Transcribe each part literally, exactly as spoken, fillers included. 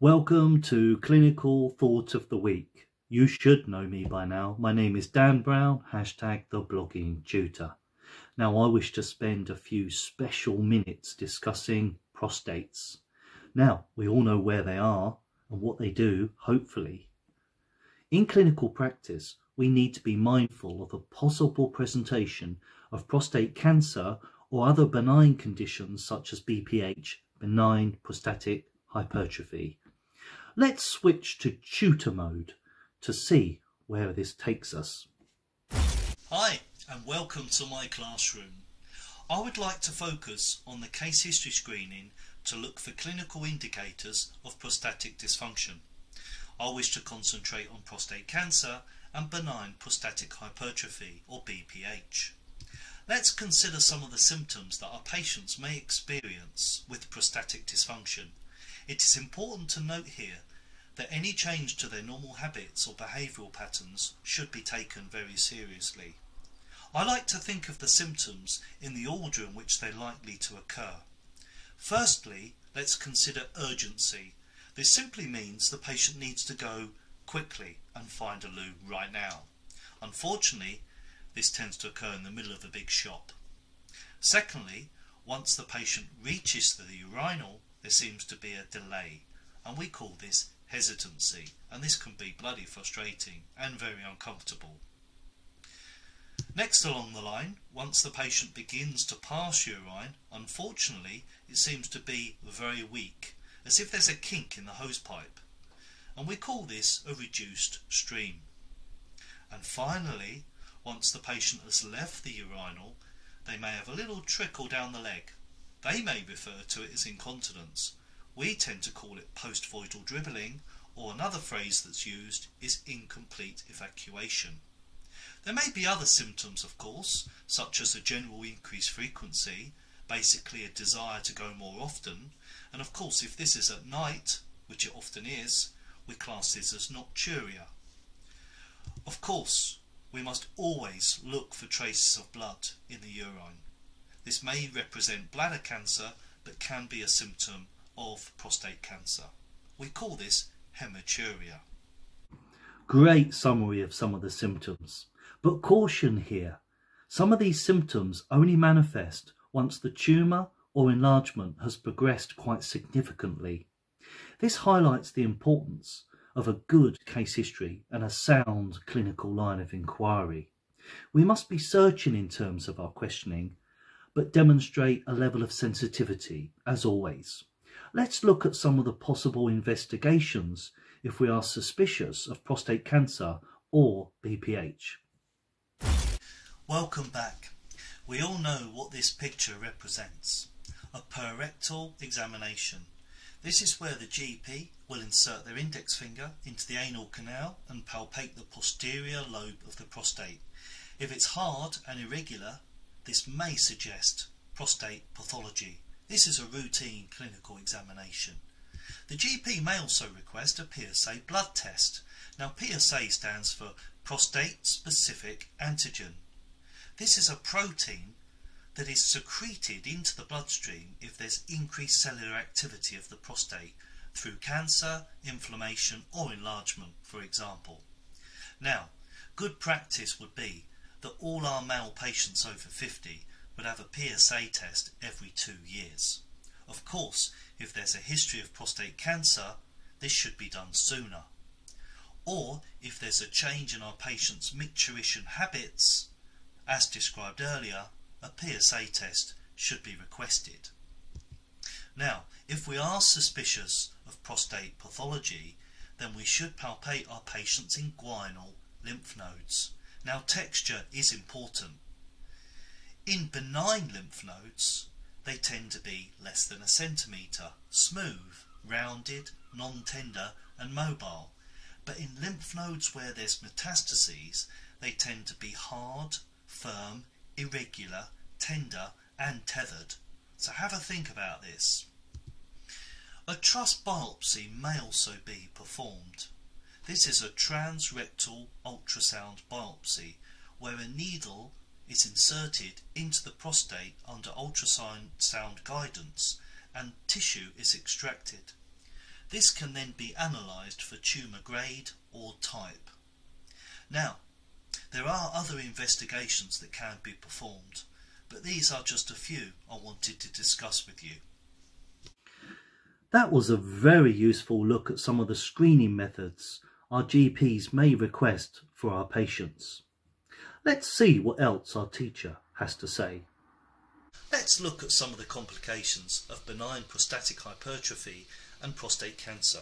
Welcome to Clinical Thought of the Week. You should know me by now. My name is Dan Brown, hashtag The Blogging Tutor. Now I wish to spend a few special minutes discussing prostates. Now we all know where they are and what they do, hopefully. In clinical practice, we need to be mindful of a possible presentation of prostate cancer or other benign conditions such as B P H, benign prostatic hypertrophy. Let's switch to tutor mode to see where this takes us. Hi and welcome to my classroom. I would like to focus on the case history screening to look for clinical indicators of prostatic dysfunction. I wish to concentrate on prostate cancer and benign prostatic hypertrophy or B P H. Let's consider some of the symptoms that our patients may experience with prostatic dysfunction. It is important to note here that any change to their normal habits or behavioural patterns should be taken very seriously. I like to think of the symptoms in the order in which they're likely to occur. Firstly, let's consider urgency. This simply means the patient needs to go quickly and find a loo right now. Unfortunately, this tends to occur in the middle of a big shop. Secondly, once the patient reaches the urinal, there seems to be a delay, and we call this hesitancy, and this can be bloody frustrating and very uncomfortable. Next along the line, once the patient begins to pass urine, unfortunately it seems to be very weak, as if there's a kink in the hose pipe, and we call this a reduced stream. And finally, once the patient has left the urinal, they may have a little trickle down the leg. They may refer to it as incontinence. We tend to call it post-voidal dribbling, or another phrase that's used is incomplete evacuation. There may be other symptoms, of course, such as a general increased frequency, basically a desire to go more often, and of course if this is at night, which it often is, we class this as nocturia. Of course, we must always look for traces of blood in the urine. This may represent bladder cancer, but can be a symptom of prostate cancer. We call this hematuria. Great summary of some of the symptoms, but caution here. Some of these symptoms only manifest once the tumour or enlargement has progressed quite significantly. This highlights the importance of a good case history and a sound clinical line of inquiry. We must be searching in terms of our questioning, but demonstrate a level of sensitivity, as always. Let's look at some of the possible investigations if we are suspicious of prostate cancer or B P H. Welcome back. We all know what this picture represents, a per rectal examination. This is where the G P will insert their index finger into the anal canal and palpate the posterior lobe of the prostate. If it's hard and irregular, this may suggest prostate pathology. This is a routine clinical examination. The G P may also request a P S A blood test. Now P S A stands for prostate specific antigen. This is a protein that is secreted into the bloodstream if there's increased cellular activity of the prostate through cancer, inflammation or enlargement, for example. Now, good practice would be that all our male patients over fifty would have a P S A test every two years. Of course, if there's a history of prostate cancer, this should be done sooner. Or if there's a change in our patient's micturition habits, as described earlier, a P S A test should be requested. Now, if we are suspicious of prostate pathology, then we should palpate our patient's inguinal lymph nodes. Now, texture is important. In benign lymph nodes, they tend to be less than a centimetre, smooth, rounded, non-tender and mobile. But in lymph nodes where there's metastases, they tend to be hard, firm, irregular, tender and tethered. So have a think about this. A truss biopsy may also be performed. This is a transrectal ultrasound biopsy where a needle is inserted into the prostate under ultrasound guidance and tissue is extracted. This can then be analysed for tumour grade or type. Now, there are other investigations that can be performed, but these are just a few I wanted to discuss with you. That was a very useful look at some of the screening methods our G Ps may request for our patients. Let's see what else our teacher has to say. Let's look at some of the complications of benign prostatic hypertrophy and prostate cancer.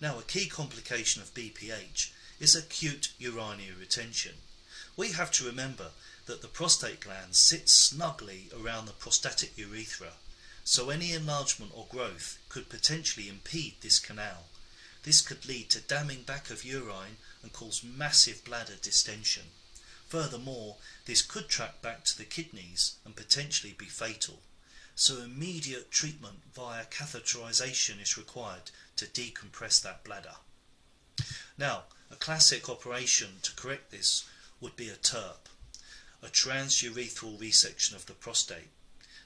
Now, a key complication of B P H is acute urinary retention. We have to remember that the prostate gland sits snugly around the prostatic urethra, so any enlargement or growth could potentially impede this canal. This could lead to damming back of urine and cause massive bladder distension. Furthermore, this could track back to the kidneys and potentially be fatal, so immediate treatment via catheterisation is required to decompress that bladder. Now, a classic operation to correct this would be a TURP, a transurethral resection of the prostate.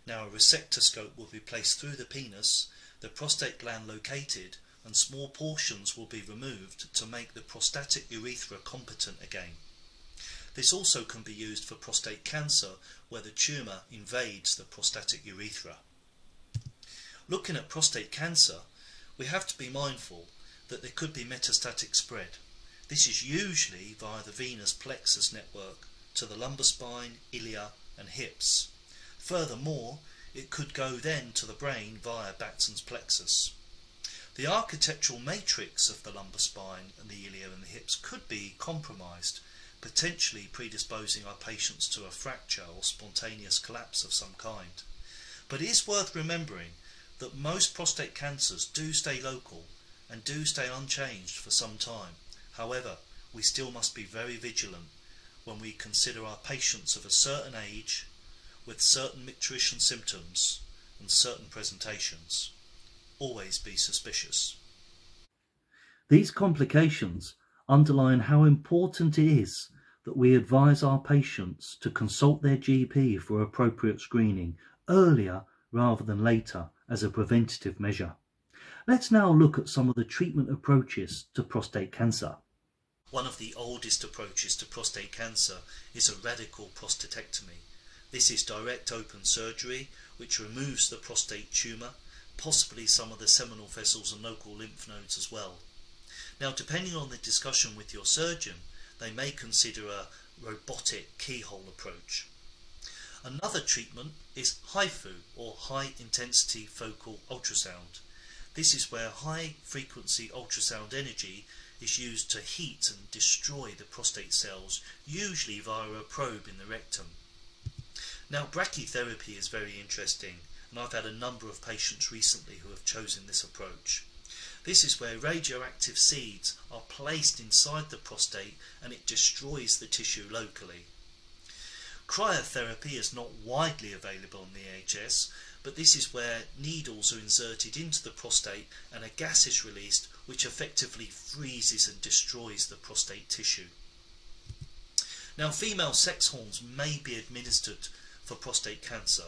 Now, a resectoscope will be placed through the penis, the prostate gland located, and small portions will be removed to make the prostatic urethra competent again. This also can be used for prostate cancer, where the tumour invades the prostatic urethra. Looking at prostate cancer, we have to be mindful that there could be metastatic spread. This is usually via the venous plexus network to the lumbar spine, ilia and hips. Furthermore, it could go then to the brain via Batson's plexus. The architectural matrix of the lumbar spine and the ilia and the hips could be compromised, potentially predisposing our patients to a fracture or spontaneous collapse of some kind. But it is worth remembering that most prostate cancers do stay local and do stay unchanged for some time. However, we still must be very vigilant when we consider our patients of a certain age with certain micturition symptoms and certain presentations. Always be suspicious. These complications underline how important it is that we advise our patients to consult their G P for appropriate screening earlier rather than later as a preventative measure. Let's now look at some of the treatment approaches to prostate cancer. One of the oldest approaches to prostate cancer is a radical prostatectomy. This is direct open surgery which removes the prostate tumour, possibly some of the seminal vessels and local lymph nodes as well. Now, depending on the discussion with your surgeon, they may consider a robotic keyhole approach. Another treatment is HIFU, or high intensity focal ultrasound. This is where high frequency ultrasound energy is used to heat and destroy the prostate cells, usually via a probe in the rectum. Now, brachytherapy is very interesting, and I've had a number of patients recently who have chosen this approach. This is where radioactive seeds are placed inside the prostate and it destroys the tissue locally. Cryotherapy is not widely available on the A H S, but this is where needles are inserted into the prostate and a gas is released which effectively freezes and destroys the prostate tissue. Now, female sex hormones may be administered for prostate cancer.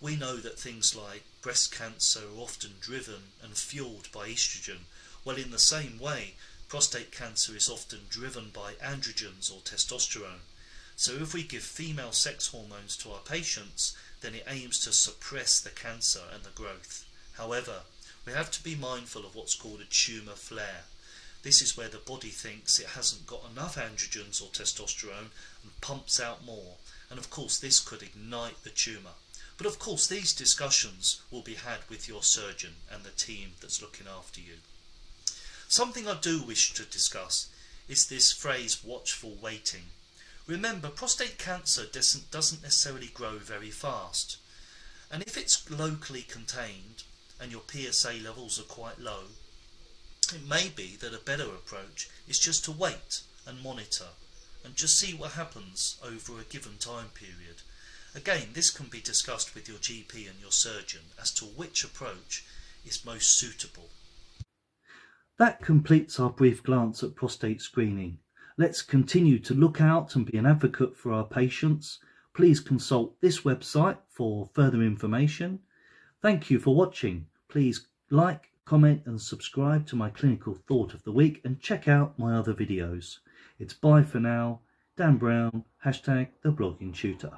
We know that things like breast cancer are often driven and fueled by estrogen. Well, in the same way, prostate cancer is often driven by androgens or testosterone. So if we give female sex hormones to our patients, then it aims to suppress the cancer and the growth. However, we have to be mindful of what's called a tumour flare. This is where the body thinks it hasn't got enough androgens or testosterone and pumps out more. And of course, this could ignite the tumour. But of course, these discussions will be had with your surgeon and the team that's looking after you. Something I do wish to discuss is this phrase, watchful waiting. Remember, prostate cancer doesn't, doesn't necessarily grow very fast. And if it's locally contained and your P S A levels are quite low, it may be that a better approach is just to wait and monitor and just see what happens over a given time period. Again, this can be discussed with your G P and your surgeon as to which approach is most suitable. That completes our brief glance at prostate screening. Let's continue to look out and be an advocate for our patients. Please consult this website for further information. Thank you for watching. Please like, comment and subscribe to my clinical thought of the week, and check out my other videos. It's bye for now. Dan Brown, hashtag The Blogging Tutor.